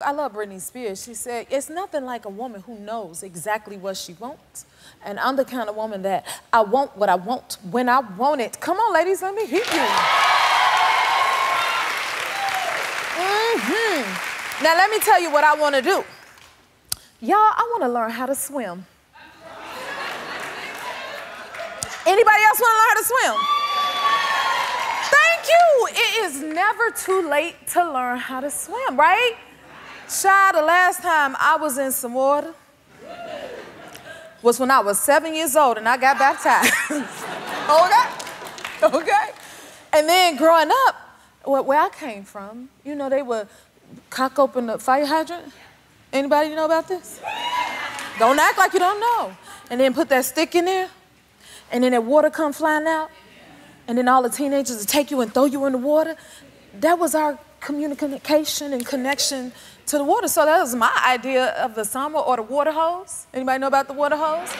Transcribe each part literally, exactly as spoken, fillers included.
I love Britney Spears. She said, it's nothing like a woman who knows exactly what she wants. And I'm the kind of woman that I want what I want when I want it. Come on, ladies, let me hit you. Mm-hmm. Now, let me tell you what I want to do. Y'all, I want to learn how to swim. Anybody else want to learn how to swim? Thank you. It is never too late to learn how to swim, right? Child, the last time I was in some water was when I was seven years old and I got baptized. Okay? Okay? And then growing up, where I came from, you know, they would cock open the fire hydrant. Anybody know about this? Don't act like you don't know. And then put that stick in there, and then that water come flying out, and then all the teenagers would take you and throw you in the water. That was our communication and connection to the water. So that was my idea of the summer, or the water hose. Anybody know about the water hose?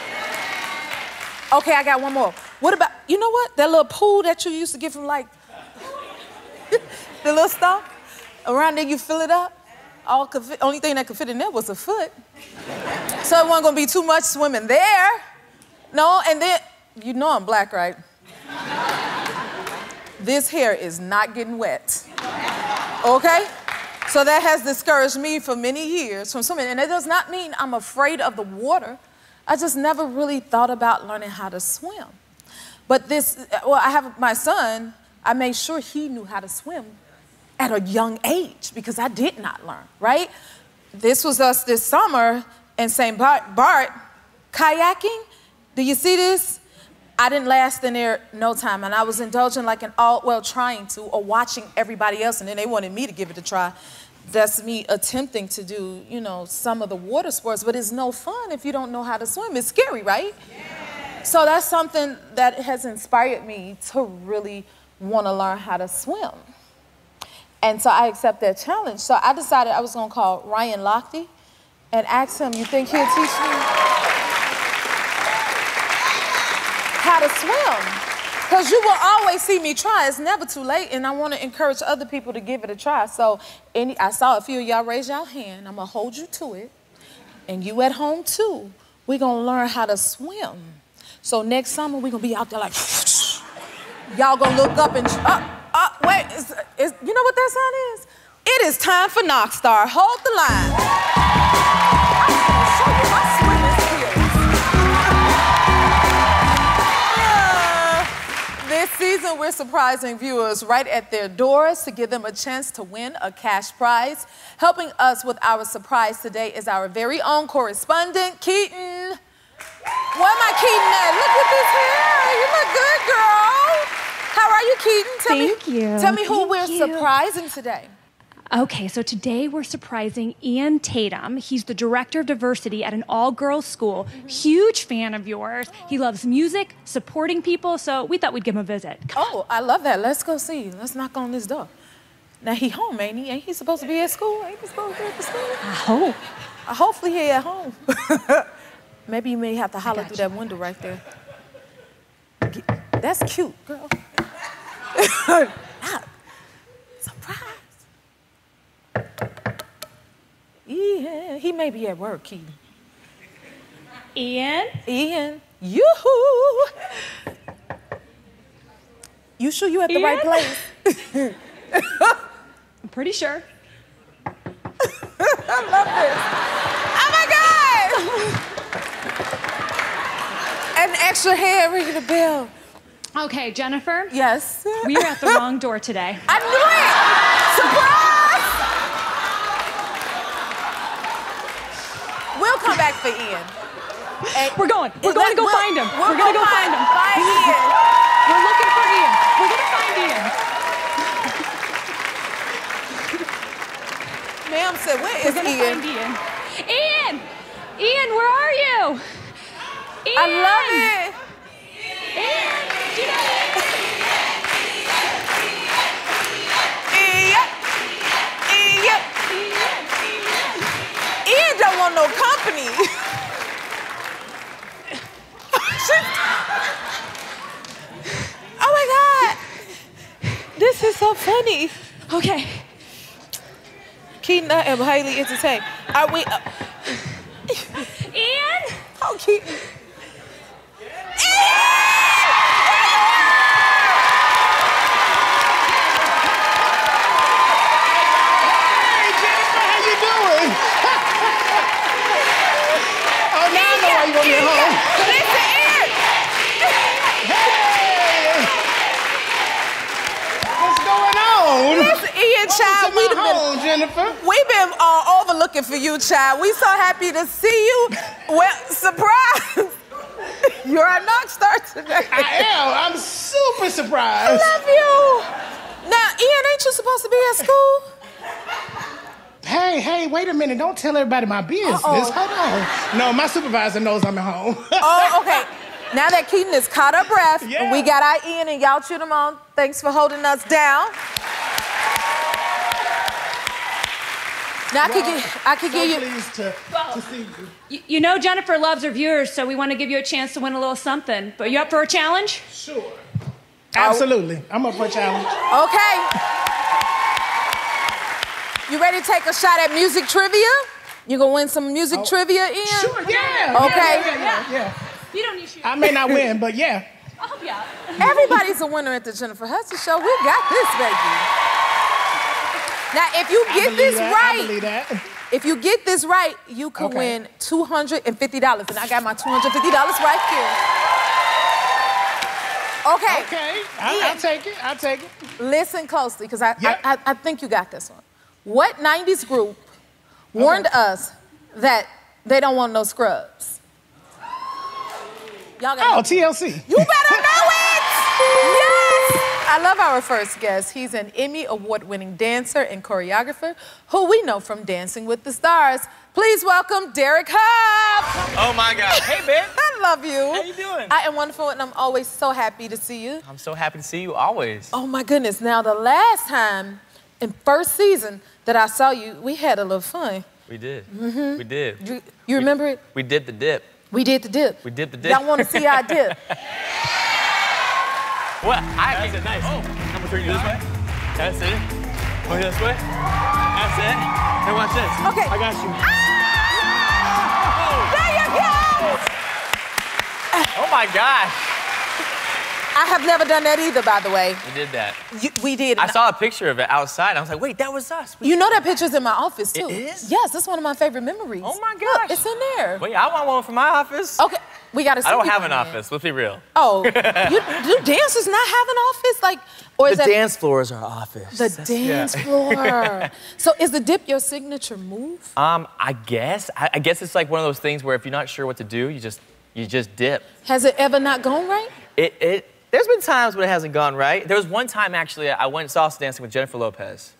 Okay, I got one more. What about, you know what? That little pool that you used to get from like, the little stuff around there, you fill it up. All could fit, only thing that could fit in there was a foot. So it wasn't gonna be too much swimming there. No, and then, you know I'm black, right? This hair is not getting wet. Okay? So that has discouraged me for many years from swimming. And it does not mean I'm afraid of the water. I just never really thought about learning how to swim. But this, well, I have my son, I made sure he knew how to swim at a young age because I did not learn, right? This was us this summer in Saint Bart, Bart kayaking. Do you see this? I didn't last in there no time, and I was indulging like an all, well, trying to, or watching everybody else, and then they wanted me to give it a try. That's me attempting to do, you know, some of the water sports, but it's no fun if you don't know how to swim. It's scary, right? Yeah. So that's something that has inspired me to really want to learn how to swim. And so I accept that challenge. So I decided I was going to call Ryan Lochte and ask him, you think he'll teach me how to swim? Because you will always see me try. It's never too late, and I want to encourage other people to give it a try. So any, I saw a few of y'all raise y'all hand. I'm going to hold you to it. And you at home, too. We're going to learn how to swim. So next summer, we're going to be out there like, y'all going to look up and, oh, oh, wait, it's, it's, you know what that sound is? It is time for Knockstar. Hold the line. I'm going to show you my swim. This season, we're surprising viewers right at their doors to give them a chance to win a cash prize. Helping us with our surprise today is our very own correspondent, Keaton. Where am I, Keaton, at? Look at this hair. You look good, girl. How are you, Keaton? Tell Thank me, you. Tell me who Thank we're you. surprising today. Okay, so today we're surprising Ian Tatum. He's the director of diversity at an all-girls school. Mm-hmm. Huge fan of yours. He loves music, supporting people, so we thought we'd give him a visit. Come oh, on. I love that. Let's go see. Let's knock on this door. Now, he home, ain't he? Ain't he supposed to be at school? Ain't he supposed to be at school? I hope. Uh, hopefully he at home. Maybe you may have to holler through you. that window right there. That's cute, girl. Surprise. Yeah, he may be at work, Keaton. Ian? Ian, yoo-hoo! You sure you at Ian? the right place? I'm pretty sure. I love this. Oh, my God! An extra hair ringing the bell. Okay, Jennifer. Yes? We are at the wrong door today. I knew it! Surprise! We'll come back for Ian. And we're going. We're going to go we'll, find him. We'll we're going to go find, find him. Find Ian. We're looking for Ian. We're going to find Ian. Ma'am said, where is we're gonna Ian? Find Ian? Ian! Ian, where are you? Ian! I love it. Ian! Do you know Ian? Don't want no company. Oh my God, this is so funny. Okay, Keaton, I am highly entertained. Are we... Uh... Ian? Oh, Keaton. Child, we've been, home, Jennifer. We've been all over looking for you, child. We so happy to see you. Well, surprise. You're our Knockstar today. I am. I'm super surprised. I love you. Now, Ian, ain't you supposed to be at school? Hey, hey, wait a minute. Don't tell everybody my business. Uh-oh. Hold on. No, my supervisor knows I'm at home. Oh, okay. Now that Keaton is caught her breath, yeah. We got our Ian and y'all chewed him on. Thanks for holding us down. Now, well, I could, give, I could so give you... pleased to, well, to see you. you. You know Jennifer loves her viewers, so we want to give you a chance to win a little something. But you up for a challenge? Sure. Absolutely. Oh. I'm up for a challenge. Okay. You ready to take a shot at music trivia? You going to win some music oh. trivia, Ian? Sure, yeah. Okay. Yeah, yeah, yeah, yeah, yeah. You don't need shoes. I may not win, but yeah. I hope you are. Everybody's a winner at the Jennifer Hudson Show. We got this, baby. Now, if you get this that, right, that. if you get this right, you could okay. win two hundred fifty dollars. And I got my two hundred fifty dollars right here. Okay. Okay, I'll, I'll take it, I'll take it. Listen closely, because I, yep. I, I, I think you got this one. What nineties group warned okay. us that they don't want no scrubs? Y'all got Oh, it. T L C. You better know it! Yes! I love our first guest. He's an Emmy award-winning dancer and choreographer who we know from Dancing with the Stars. Please welcome Derek Hough. Oh, my God. Hey, babe. I love you. How you doing? I am wonderful, and I'm always so happy to see you. I'm so happy to see you, always. Oh, my goodness. Now, the last time in first season that I saw you, we had a little fun. We did. Mm-hmm. We did. You, you remember we, it? We did the dip. We did the dip. We did the dip. Y'all want to see our dip? Well, I actually did nice. Oh, I'm gonna turn you this way. That's it. Point this way. That's it. Hey, watch this. Okay. I got you. Ah! Oh. There you go! Oh my gosh. I have never done that either, by the way. We did that. You, we did. I saw a picture of it outside. I was like, wait, that was us. We you know that picture's in my office, too. It is? Yes, that's one of my favorite memories. Oh my gosh. Look, it's in there. Wait, I want one from my office. Okay. We gotta see I don't have an office, let's be real. Oh, you, do dancers not have an office? Like, or is that... The dance floor is our office. The That's, dance yeah. floor. So is the dip your signature move? Um, I guess. I, I guess it's like one of those things where if you're not sure what to do, you just, you just dip. Has it ever not gone right? It, it, there's been times when it hasn't gone right. There was one time, actually, I went salsa dancing with Jennifer Lopez.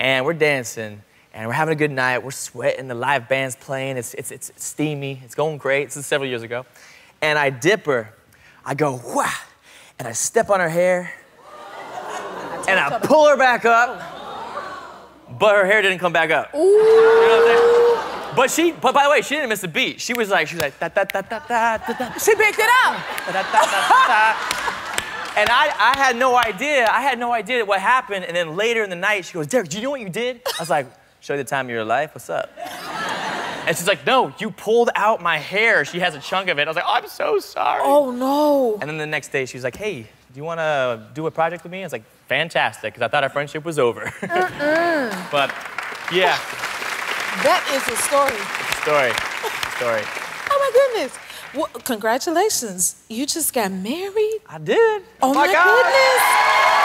And we're dancing. And we're having a good night. We're sweating. The live band's playing. It's, it's, it's steamy. It's going great. This is several years ago. And I dip her. I go, wah! And I step on her hair. And I pull her back up. But her hair didn't come back up. Ooh. You know what I'm saying? But she, but by the way, she didn't miss a beat. She was like, she was like, da da da da da da da. She picked it up. Da, da, da, da, da, da. And I, I had no idea. I had no idea what happened. And then later in the night, she goes, Derek, do you know what you did? I was like, show you the time of your life. What's up? And she's like, no, you pulled out my hair. She has a chunk of it. I was like, oh, I'm so sorry. Oh, no. And then the next day, she was like, hey, do you want to do a project with me? I was like, fantastic, because I thought our friendship was over. Uh-uh. But, yeah. That is a story. It's a story. It's a story. Oh, my goodness. Well, congratulations. You just got married? I did. Oh, my, my goodness.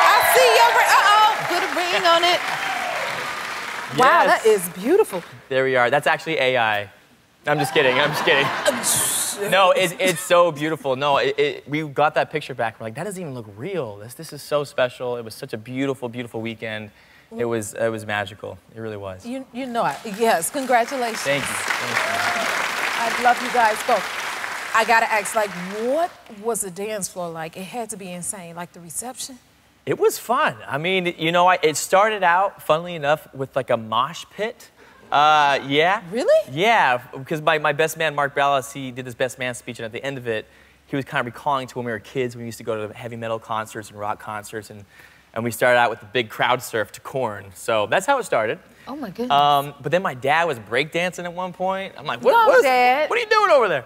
I see your ring. Uh-oh. Put a ring on it. Yes. Wow, that is beautiful. There we are. That's actually A I. I'm just kidding. I'm just kidding. No, it, it's so beautiful. No, it, it, we got that picture back. We're like, that doesn't even look real. This, this is so special. It was such a beautiful, beautiful weekend. It was, it was magical. It really was. You, you know it. Yes, congratulations. Thank you. Thank you. I love you guys both. I gotta ask, like, what was the dance floor like? It had to be insane. Like the reception. It was fun. I mean, you know, I, it started out, funnily enough, with like a mosh pit. Uh, yeah. Really? Yeah, because my, my best man, Mark Ballas, he did his best man speech, and at the end of it, he was kind of recalling to when we were kids, when we used to go to heavy metal concerts and rock concerts, and and we started out with a big crowd surf to Korn. So that's how it started. Oh my goodness. Um, but then my dad was breakdancing at one point. I'm like, what, Mom, what, is, what are you doing over there?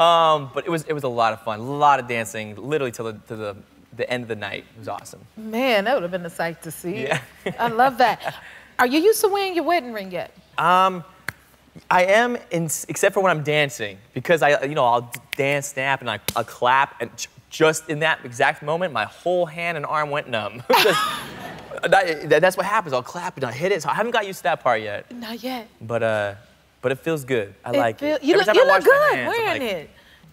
um, but it was it was a lot of fun, a lot of dancing, literally till the, to the the end of the night. It was awesome. Man, that would have been a sight to see. Yeah. I love that. Are you used to wearing your wedding ring yet? Um, I am, in, except for when I'm dancing, because I, you know, I'll dance, snap, and I, I'll clap, and just in that exact moment, my whole hand and arm went numb. just, that, that's what happens. I'll clap and I'll hit it. So I haven't got used to that part yet. Not yet. But uh, but it feels good. I it like feel, it. You Every look, you look good hands, wearing like, it.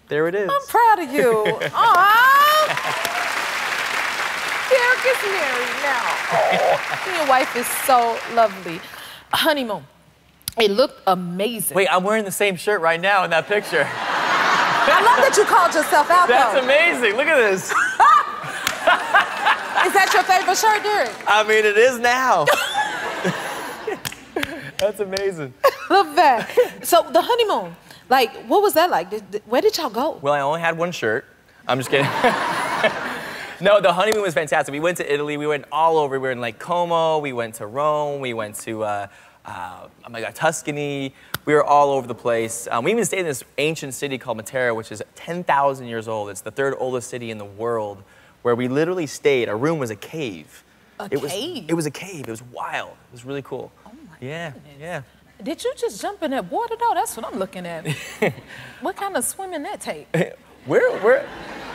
There it is. I'm proud of you. Aww. Derek is married now. Oh, your wife is so lovely. Honeymoon. It looked amazing. Wait, I'm wearing the same shirt right now in that picture. I love that you called yourself out, That's though. amazing. Look at this. Is that your favorite shirt, Derek? I mean, it is now. That's amazing. Love that. So the honeymoon, like, what was that like? Did, where did y'all go? Well, I only had one shirt. I'm just kidding. No, the honeymoon was fantastic. We went to Italy. We went all over. We were in like Como. We went to Rome. We went to, uh, uh, oh my God, Tuscany. We were all over the place. Um, we even stayed in this ancient city called Matera, which is ten thousand years old. It's the third oldest city in the world, where we literally stayed. Our room was a cave. A it cave? Was, it was a cave. It was wild. It was really cool. Oh my yeah, goodness. Yeah. Did you just jump in that water though? That's what I'm looking at. What kind of swimming that take? Where, where?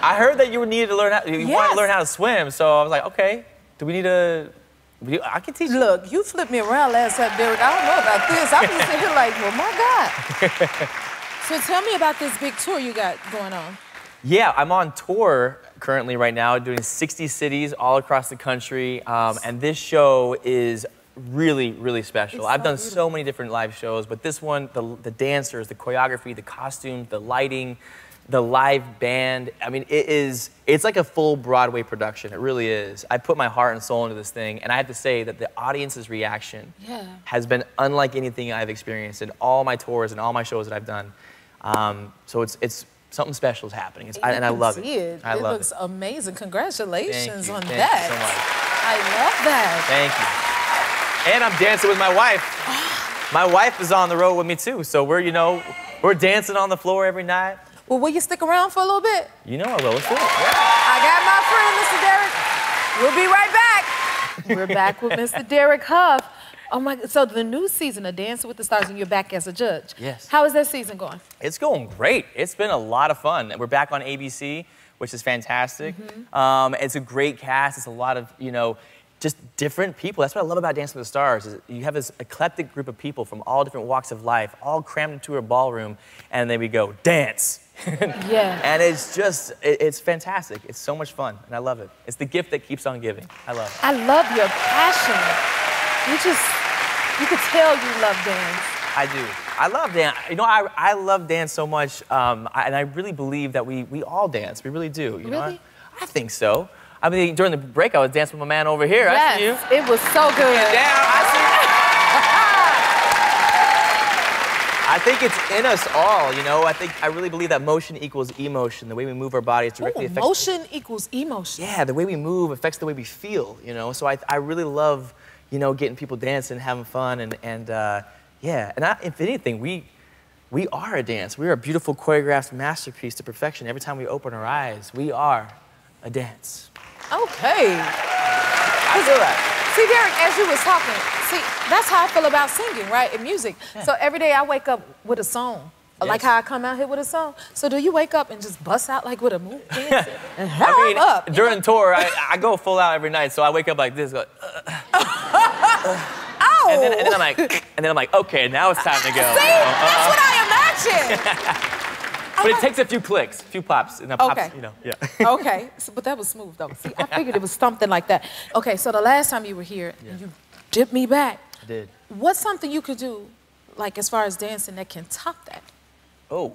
I heard that you needed to learn how, you yes. wanted to learn how to swim, so I was like, okay, do we need to, I can teach you. Look, you flipped me around last time, Derek. I don't know about this. I was just sitting here like, well, my God. So tell me about this big tour you got going on. Yeah, I'm on tour currently right now, doing sixty cities all across the country, um, and this show is really, really special. It's I've so done beautiful. so many different live shows, but this one, the, the dancers, the choreography, the costumes, the lighting, the live band, I mean, it is, it's like a full Broadway production, it really is. I put my heart and soul into this thing, and I have to say that the audience's reaction yeah. has been unlike anything I've experienced in all my tours and all my shows that I've done. Um, so it's, it's something special is happening, it's, I, and I love it. it. I it love looks it. amazing. Congratulations on Thank that. You so much. I love that. Thank you. And I'm dancing with my wife. My wife is on the road with me too, so we're, you know, we're dancing on the floor every night. Well, will you stick around for a little bit? You know I will. Let's do it. Yeah. I got my friend, Mister Derek. We'll be right back. We're back with Mister Derek Hough. Oh my God. So the new season of Dancing with the Stars, and you're back as a judge. Yes. How is that season going? It's going great. It's been a lot of fun. We're back on A B C, which is fantastic. Mm-hmm. um, it's a great cast. It's a lot of, you know, just different people. That's what I love about Dancing with the Stars, is you have this eclectic group of people from all different walks of life, all crammed into a ballroom, and then we go, dance. Yeah. And it's just, it, it's fantastic. It's so much fun, and I love it. It's the gift that keeps on giving. I love it. I love your passion. You just, you could tell you love dance. I do. I love dance. You know, I, I love dance so much, um, I, and I really believe that we, we all dance. We really do. You really? Know, I, I think so. I mean, during the break, I was dancing with my man over here. Yes, I see you. It was so good. Down, I see you. I think it's in us all, you know? I think, I really believe that motion equals emotion. The way we move our bodies directly Ooh, affects... motion the, equals emotion. Yeah, the way we move affects the way we feel, you know? So I, I really love, you know, getting people dancing, having fun, and, and uh, yeah. And I, if anything, we, we are a dance. We are a beautiful choreographed masterpiece to perfection. Every time we open our eyes, we are a dance. Okay. I feel that. See, Derek, as you was talking, see, that's how I feel about singing, right, and music. Yeah. So every day I wake up with a song, yes. like how I come out here with a song. So do you wake up and just bust out like with a move? Dance and I mean, up, during you know? tour, I, I go full out every night, so I wake up like this, go, uh, uh, Ow! And then, and then I'm like, and then I'm like, okay, now it's time to go. See, uh -uh. that's what I imagine. But it takes a few clicks, a few pops, and that okay. pops, you know, yeah. Okay, so, but that was smooth, though. See, I figured it was something like that. Okay, so the last time you were here, yeah. you dipped me back. I did. What's something you could do, like, as far as dancing, that can top that? Oh.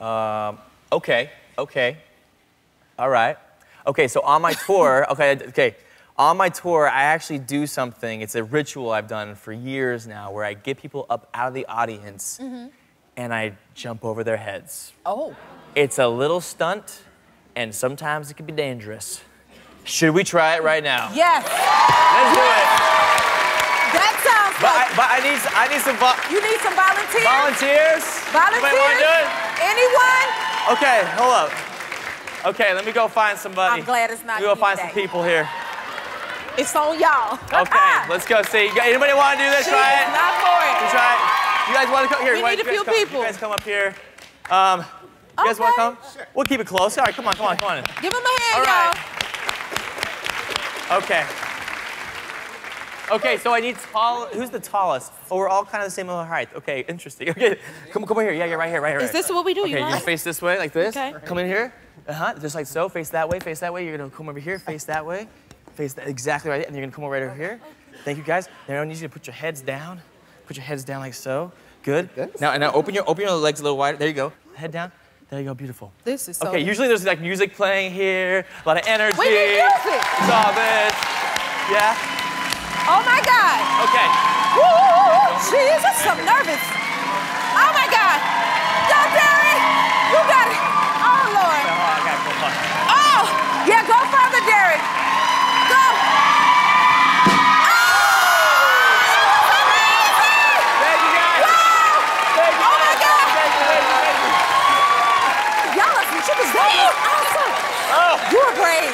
Um, okay, okay. All right. Okay, so on my tour, okay, okay. On my tour, I actually do something. It's a ritual I've done for years now, where I get people up out of the audience, mm-hmm. and I jump over their heads. Oh. It's a little stunt, and sometimes it can be dangerous. Should we try it right now? Yes. Let's do it. That sounds but like... I, but I need, I need some... You need some volunteers? Volunteers? Volunteers? Want to do it? Anyone? Okay, hold up. Okay, let me go find somebody. I'm glad it's not you. Go find today. Some people here. It's on y'all. Okay, let's go see. Anybody want to do this? She try it. Not for it. You try it. You guys want to come here? We you need a few come? people. You guys come up here. Um, okay. You guys want to come? Sure. We'll keep it close. All right, come on, come on, come on. Give them a hand, y'all. Right. Okay. Okay, so I need tall. Who's the tallest? Oh, we're all kind of the same level height. Okay, interesting. Okay, come come over here. Yeah, yeah, right here, right here. Is right. this what we do? Okay, you, you guys? face this way, like this. Okay. Come in here. Uh huh. Just like so. Face that way. Face that way. You're gonna come over here. Face that way. Face that exactly right. And you're gonna come over right over here. Thank you, guys. Now I need you to put your heads down. Put your heads down like so. Good. Now and now open your open your legs a little wider. There you go. Head down. There you go. Beautiful. This is so okay. Good. Usually there's like music playing here. A lot of energy. We need music. It's all this. Yeah. Oh my God. Okay. Woo, woo, woo. Jesus, I'm nervous. Oh my God. Go, Derek. You got it. Oh, Lord. Oh, yeah, go further, Derek. Go. Oh! Thank you, guys. Wow. Oh my God. Y'all are some chickens. That was awesome. Oh. You were brave.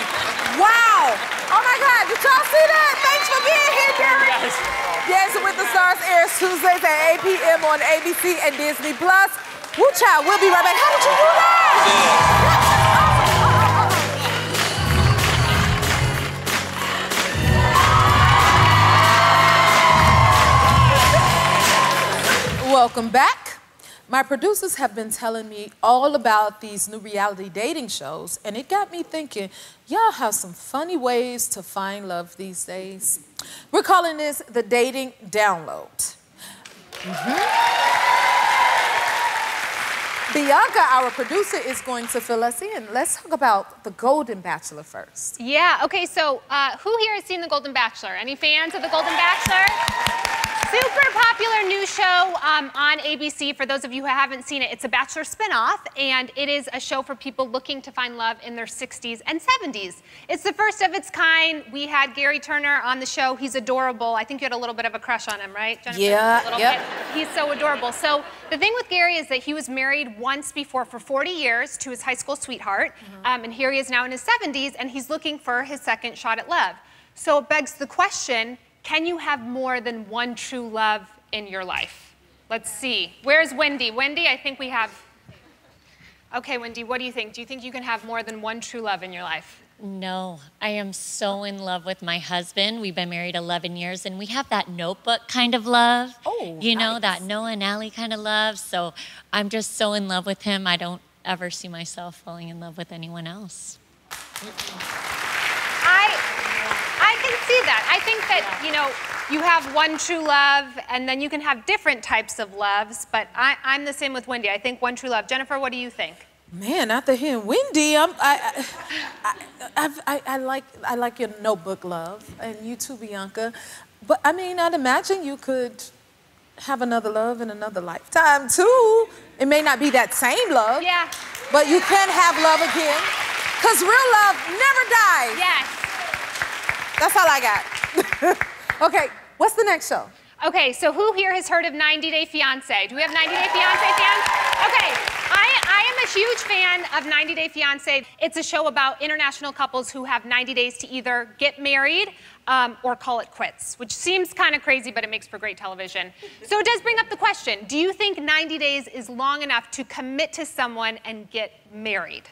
Wow. Oh my God. Did y'all see that? Thanks for being here, Derek. Yes. Dancing with the Stars airs Tuesdays at eight p m on A B C and Disney Plus. Woo child, we'll be right back. How would you do that? Yeah. Oh. Welcome back. My producers have been telling me all about these new reality dating shows, and it got me thinking, y'all have some funny ways to find love these days. We're calling this the dating download. Mm-hmm. Bianca, our producer, is going to fill us in. Let's talk about The Golden Bachelor first. Yeah, okay, so uh, who here has seen The Golden Bachelor? Any fans of The Golden Bachelor? Super popular new show um, on A B C. For those of you who haven't seen it, it's a Bachelor spinoff, and it is a show for people looking to find love in their sixties and seventies. It's the first of its kind. We had Gary Turner on the show. He's adorable. I think you had a little bit of a crush on him, right, Jennifer? Yeah, a little yep. bit. He's so adorable. So the thing with Gary is that he was married once before for forty years to his high school sweetheart, mm-hmm. um, and here he is now in his seventies, and he's looking for his second shot at love. So it begs the question, can you have more than one true love in your life? Let's see. Where's Wendy? Wendy, I think we have... Okay, Wendy, what do you think? Do you think you can have more than one true love in your life? No. I am so in love with my husband. We've been married eleven years, and we have that notebook kind of love. Oh, you know, nice. That Noah and Allie kind of love. So I'm just so in love with him. I don't ever see myself falling in love with anyone else. I... I can see that. I think that, you know, you have one true love, and then you can have different types of loves, but I, I'm the same with Wendy. I think one true love. Jennifer, what do you think? Man, after hearing Wendy, I'm, I, I, I, I, I, like, I like your notebook love, and you too, Bianca. But, I mean, I'd imagine you could have another love in another lifetime, too. It may not be that same love, yeah. but you can have love again, because real love never dies. Yes. That's all I got. Okay, what's the next show? Okay, so who here has heard of ninety day fiancé? Do we have ninety day fiancé fans? Okay, I, I am a huge fan of ninety day fiancé. It's a show about international couples who have ninety days to either get married um, or call it quits, which seems kind of crazy, but it makes for great television. So it does bring up the question, do you think ninety days is long enough to commit to someone and get married?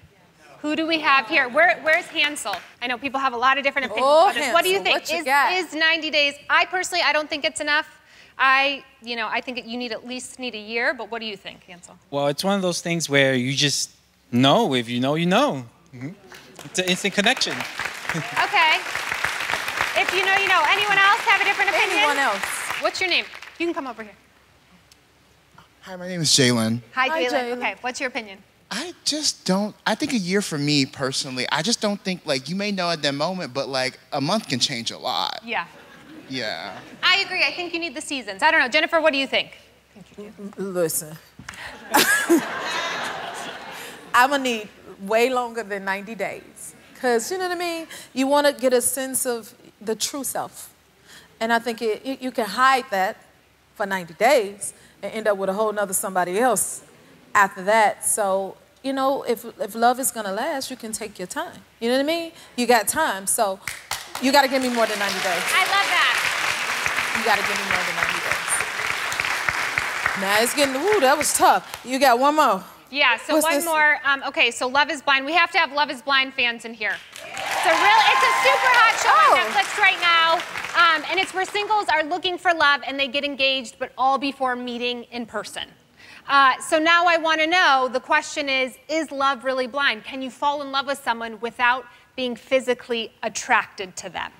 Who do we have here? Where, where's Hansel? I know people have a lot of different opinions oh, about this. Hansel, what do you think? You is, is ninety days? I personally, I don't think it's enough. I, you know, I think you need at least need a year. But what do you think, Hansel? Well, it's one of those things where you just know. If you know, you know. Mm-hmm. It's an instant connection. Okay. If you know, you know. Anyone else have a different opinion? Anyone else? What's your name? You can come over here. Hi, my name is Jalen. Hi, Hi Jalen. Okay, what's your opinion? I just don't, I think a year for me personally, I just don't think, like, you may know at that moment, but like a month can change a lot. Yeah. Yeah. I agree. I think you need the seasons. I don't know. Jennifer, what do you think? I think you do. Listen. I'm going to need way longer than ninety days. Because, you know what I mean? You want to get a sense of the true self. And I think it, it, you can hide that for ninety days and end up with a whole nother somebody else after that. So, you know, if, if love is going to last, you can take your time. You know what I mean? You got time, so you got to give me more than ninety days. I love that. You got to give me more than ninety days. Now it's getting, ooh, that was tough. You got one more. Yeah, so What's one this? more. Um, okay, so Love is Blind. We have to have Love is Blind fans in here. It's a real, it's a super hot show oh. on Netflix right now. Um, and it's where singles are looking for love and they get engaged, but all before meeting in person. Uh, so now I want to know, the question is, is love really blind? Can you fall in love with someone without being physically attracted to them?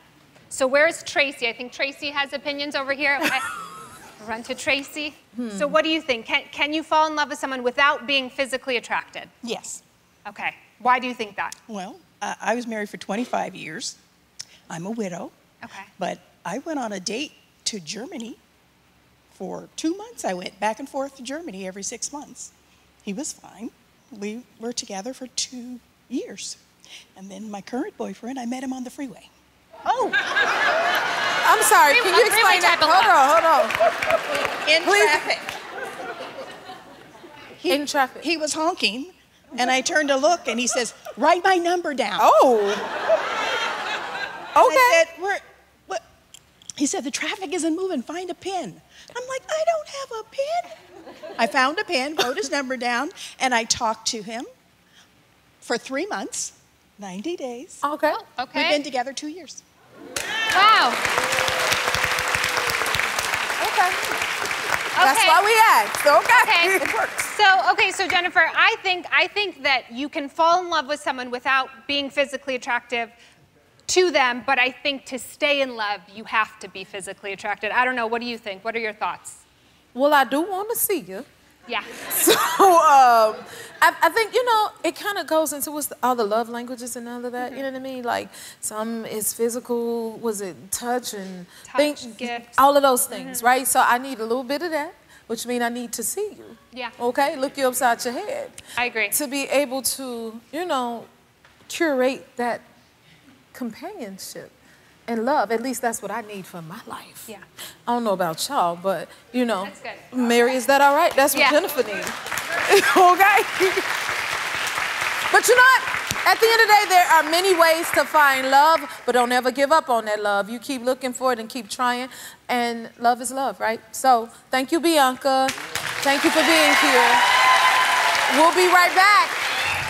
So where's Tracy? I think Tracy has opinions over here. Run to Tracy. Hmm. So what do you think? Can, can you fall in love with someone without being physically attracted? Yes. Okay. Why do you think that? Well, uh, I was married for twenty-five years. I'm a widow. Okay. But I went on a date to Germany. For two months I went back and forth to Germany every six months. He was fine. We were together for two years. And then my current boyfriend, I met him on the freeway. Oh! I'm sorry, can you explain that? Hold on, hold on. In traffic. He, In traffic. He was honking, and I turned to look, and he says, write my number down. Oh. Okay. I said, We're, what? He said, the traffic isn't moving, find a pin. I'm like, I don't have a pin. I found a pin, wrote his number down, and I talked to him for three months, ninety days. Okay. Oh, okay. We've been together two years. Wow. Okay. okay. That's why we asked. So okay. okay. It works. So okay, so Jennifer, I think I think that you can fall in love with someone without being physically attractive to them, but I think to stay in love you have to be physically attracted. I don't know, what do you think? What are your thoughts? Well, I do want to see you. Yeah. So um, I, I think, you know, it kind of goes into what's the, all the love languages and all of that. Mm-hmm. You know what I mean? Like some is physical, was it touch and touch, think, gifts, all of those things, mm-hmm. right? So I need a little bit of that, which means I need to see you. Yeah. Okay, look you upside your head. I agree. To be able to, you know, curate that companionship. And love, at least that's what I need for my life. Yeah. I don't know about y'all, but you know, that's good. Mary, is that all right? That's what yeah. Jennifer needs. Okay. But you know what? At the end of the day, there are many ways to find love, but don't ever give up on that love. You keep looking for it and keep trying, and love is love, right? So thank you, Bianca. Thank you for being here. We'll be right back.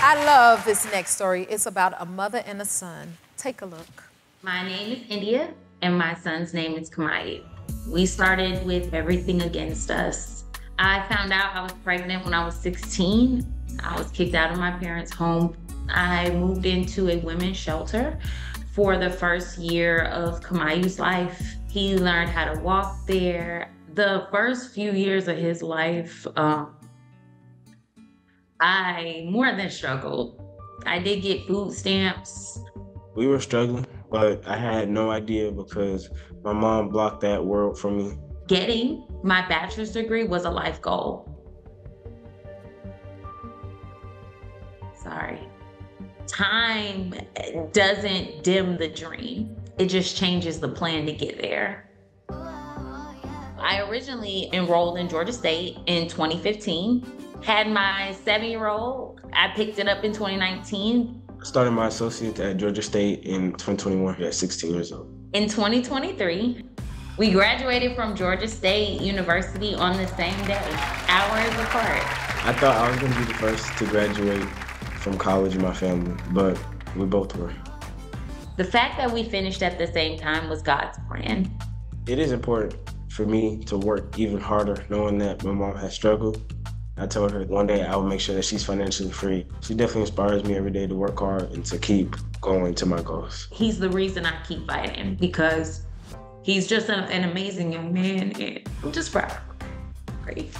I love this next story. It's about a mother and a son. Take a look. My name is India, and my son's name is Kamaya. We started with everything against us. I found out I was pregnant when I was sixteen. I was kicked out of my parents' home. I moved into a women's shelter for the first year of Kamaya's life. He learned how to walk there. The first few years of his life, um, I more than struggled. I did get food stamps. We were struggling. But I had no idea because my mom blocked that world from me. Getting my bachelor's degree was a life goal. Sorry. Time doesn't dim the dream. It just changes the plan to get there. I originally enrolled in Georgia State in twenty fifteen. Had my seven-year-old. I picked it up in twenty nineteen. I started my associate at Georgia State in twenty twenty-one at sixteen years old. In twenty twenty-three, we graduated from Georgia State University on the same day, hours apart. I thought I was going to be the first to graduate from college in my family, but we both were. The fact that we finished at the same time was God's plan. It is important for me to work even harder, knowing that my mom has struggled. I told her one day I would make sure that she's financially free. She definitely inspires me every day to work hard and to keep going to my goals. He's the reason I keep fighting because he's just an, an amazing young man, and I'm just proud. Great.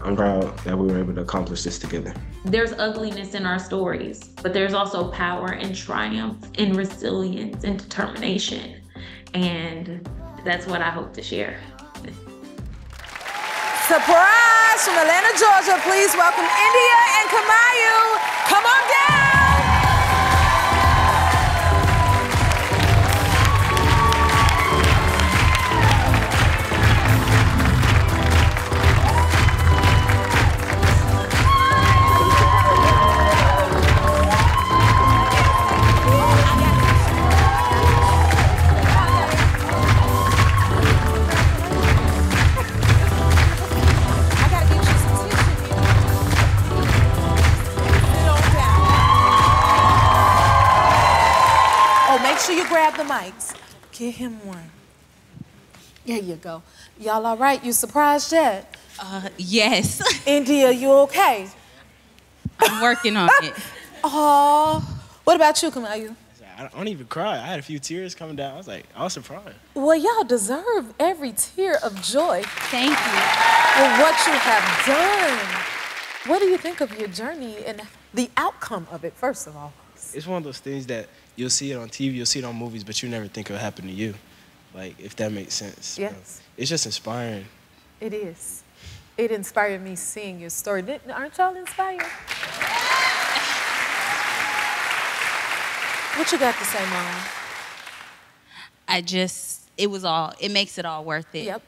I'm proud that we were able to accomplish this together. There's ugliness in our stories, but there's also power and triumph and resilience and determination. And that's what I hope to share. Surprise from Atlanta, Georgia. Please welcome India and Kamayu. Come on down. grab the mics. Get him one. There you go. Y'all all right? You surprised yet? Uh, yes. India, you okay? I'm working on it. Oh, what about you, Kamayu? I don't even cry. I had a few tears coming down. I was like, I was surprised. Well, y'all deserve every tear of joy. Thank you. For what you have done. What do you think of your journey and the outcome of it, first of all? It's one of those things that you'll see it on T V, you'll see it on movies, but you never think it'll happen to you. Like, if that makes sense. Yes. Bro. It's just inspiring. It is. It inspired me seeing your story. Didn't, aren't y'all inspired? What you got to say, Mom? I just, it was all, it makes it all worth it. Yep.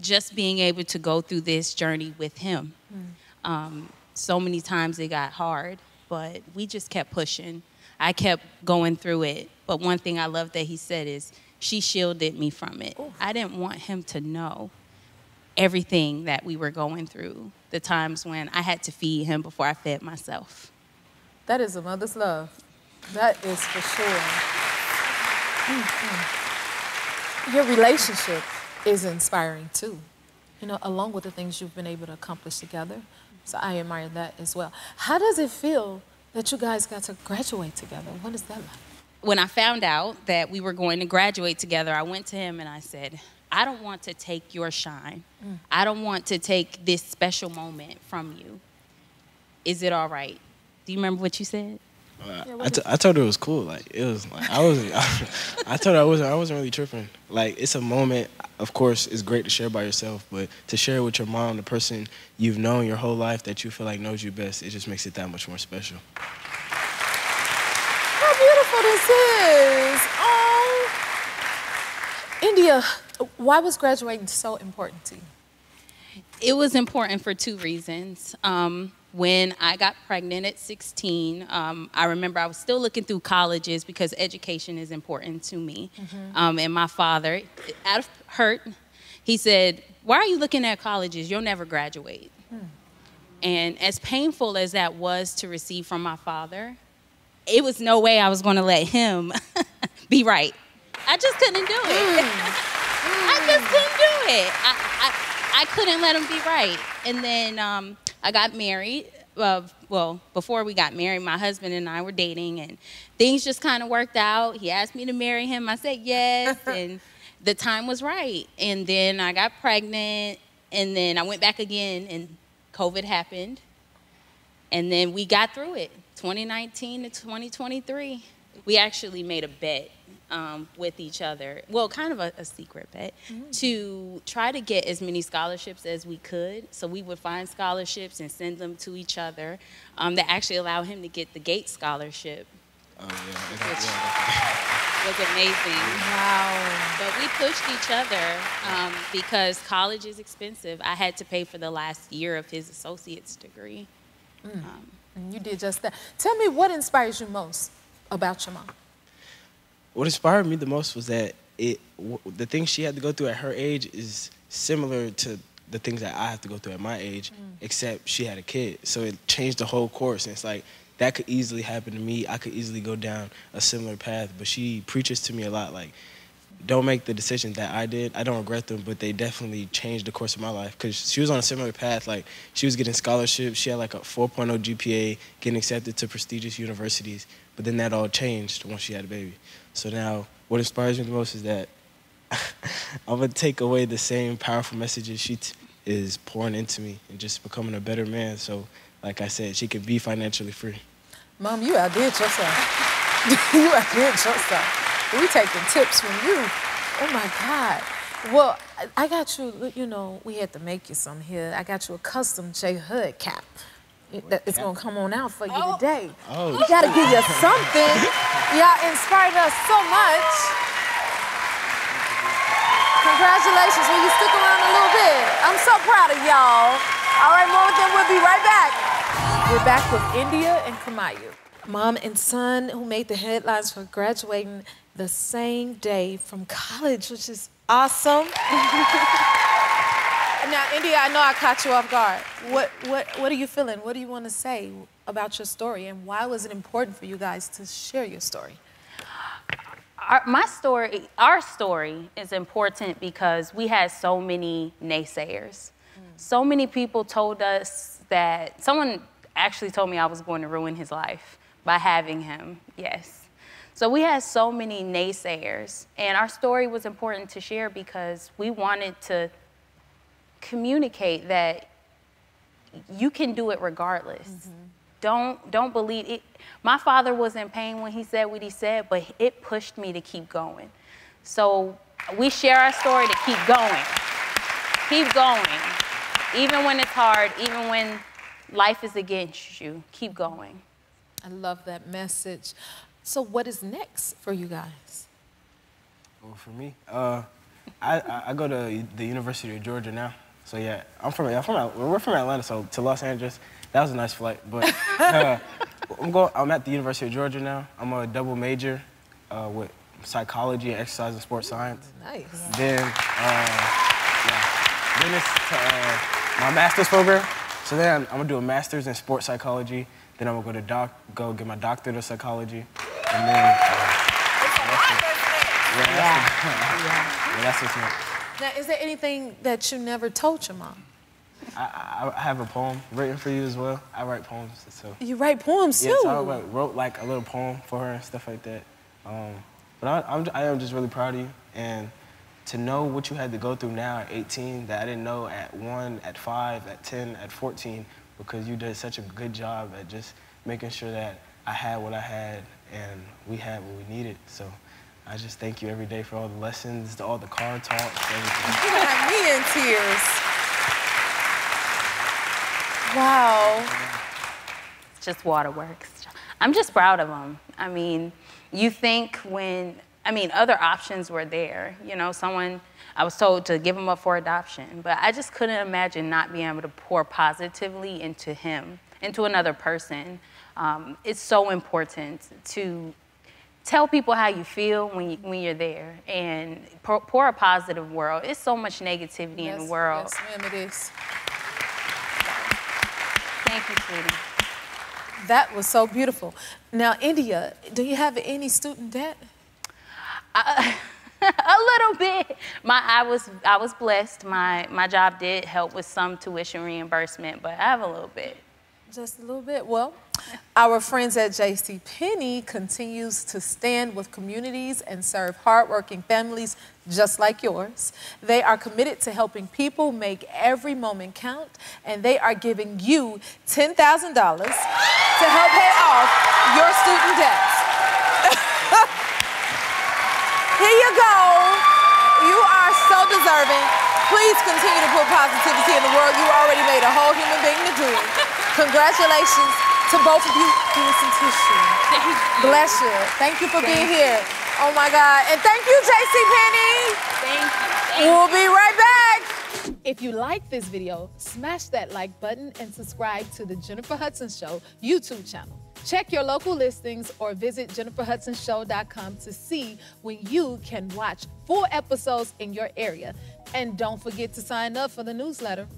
Just being able to go through this journey with him. Mm. Um, so many times it got hard, but we just kept pushing. I kept going through it. But one thing I love that he said is, she shielded me from it. Ooh. I didn't want him to know everything that we were going through. The times when I had to feed him before I fed myself. That is a mother's love. That is for sure. Mm-hmm. Your relationship is inspiring, too, you know, along with the things you've been able to accomplish together. So I admire that as well. How does it feel that you guys got to graduate together? What is that like? When I found out that we were going to graduate together, I went to him and I said, I don't want to take your shine. Mm. I don't want to take this special moment from you. Is it all right? Do you remember what you said? Uh, yeah, I, t I told her it was cool. Like it was. Like, I wasn't. I, I told her I wasn't. I wasn't really tripping. Like it's a moment. Of course, it's great to share by yourself, but to share with your mom, the person you've known your whole life that you feel like knows you best, it just makes it that much more special. How beautiful this is! Oh, India, why was graduating so important to you? It was important for two reasons. Um, When I got pregnant at sixteen, um, I remember I was still looking through colleges because education is important to me. Mm-hmm. um, and my father, out of hurt, he said, why are you looking at colleges? You'll never graduate. Hmm. And as painful as that was to receive from my father, it was no way I was going to let him be right. I just couldn't do it. Mm. Mm. I just couldn't do it. I, I, I couldn't let him be right. And then... Um, I got married, uh, well, before we got married, my husband and I were dating, and things just kind of worked out. He asked me to marry him. I said yes, and the time was right. And then I got pregnant, and then I went back again, and COVID happened. And then we got through it, twenty nineteen to twenty twenty-three. We actually made a bet um, with each other, well, kind of a, a secret bet, mm-hmm. to try to get as many scholarships as we could. So we would find scholarships and send them to each other um, that actually allowed him to get the Gates Scholarship, oh, yeah. which yeah. was amazing. Wow. But we pushed each other um, because college is expensive. I had to pay for the last year of his associate's degree. Mm. Um, and you did just that. Tell me what inspires you most about your mom? What inspired me the most was that it w the things she had to go through at her age is similar to the things that I have to go through at my age, mm. except she had a kid. So it changed the whole course. And it's like, that could easily happen to me. I could easily go down a similar path. But she preaches to me a lot, like, don't make the decisions that I did. I don't regret them, but they definitely changed the course of my life because she was on a similar path. Like, she was getting scholarships. She had, like, a four point oh G P A, getting accepted to prestigious universities. But then that all changed once she had a baby. So now what inspires me the most is that I'm going to take away the same powerful messages she t is pouring into me and just becoming a better man. So, like I said, she could be financially free. Mom, you outdid yourself. You outdid yourself. We taking tips from you. Oh, my God. Well, I got you, you know, we had to make you some here. I got you a custom J Hood cap. What it's going to come on out for you oh. today. Oh, we got to give you something. Y'all inspired us so much. Congratulations. Will you stick around a little bit? I'm so proud of y'all. All right, Mom, then we'll be right back. We're back with India and Kamayu. Mom and son who made the headlines for graduating the same day from college, which is awesome. Now, India, I know I caught you off guard. What, what, what are you feeling? What do you want to say about your story? And why was it important for you guys to share your story? Our, my story, our story is important because we had so many naysayers. Mm. So many people told us that, someone actually told me I was going to ruin his life by having him, yes. So we had so many naysayers, and our story was important to share because we wanted to communicate that you can do it regardless. Mm-hmm. Don't, don't believe it. My father was in pain when he said what he said, but it pushed me to keep going. So we share our story to keep going. Keep going. Even when it's hard, even when life is against you, keep going. I love that message. So what is next for you guys? Well, for me, uh, I, I go to the University of Georgia now. So yeah, I'm from, I'm from, we're from Atlanta, so to Los Angeles, that was a nice flight, but uh, I'm going. I'm at the University of Georgia now. I'm a double major uh, with psychology, exercise, and sports science. Nice. Yeah. Then, uh, yeah. Then it's uh, my master's program. So then I'm, I'm gonna do a master's in sports psychology. Then I'm gonna go to doc, go get my doctorate of psychology, and then. Uh, yeah. That's yeah. yeah. yeah. That's what's next. Now, is there anything that you never told your mom? I, I have a poem written for you as well. I write poems, so. You write poems, yeah, too? Yeah, so I like, wrote, like, a little poem for her and stuff like that. Um, but I, I'm, I am just really proud of you. And to know what you had to go through now at eighteen that I didn't know at one, at five, at ten, at fourteen, because you did such a good job at just making sure that I had what I had and we had what we needed. So I just thank you every day for all the lessons, all the car talks, everything. You got me in tears. Wow. Just waterworks. I'm just proud of them. I mean, you think when, I mean, other options were there. You know, someone, I was told to give him up for adoption, but I just couldn't imagine not being able to pour positively into him, into another person. Um, it's so important to tell people how you feel when, you, when you're there and pour, pour a positive world. It's so much negativity yes, in the world. Yes, ma'am, it is. Thank you, sweetie. That was so beautiful. Now, India, do you have any student debt? Uh, a little bit. My, I was, I was blessed. My, my job did help with some tuition reimbursement, but I have a little bit. Just a little bit. Well, our friends at JCPenney continues to stand with communities and serve hardworking families just like yours. They are committed to helping people make every moment count, and they are giving you ten thousand dollars to help pay off your student debts. Here you go. You are so deserving. Please continue to put positivity in the world. You already made a whole human being to do it. Congratulations to both of you. Bless you. Thank you for thank being you. Here. Oh, my God. And thank you, JCPenney. Thank you. Thank we'll you. Be right back. If you like this video, smash that like button and subscribe to The Jennifer Hudson Show YouTube channel. Check your local listings or visit jennifer hudson show dot com to see when you can watch full episodes in your area. And don't forget to sign up for the newsletter.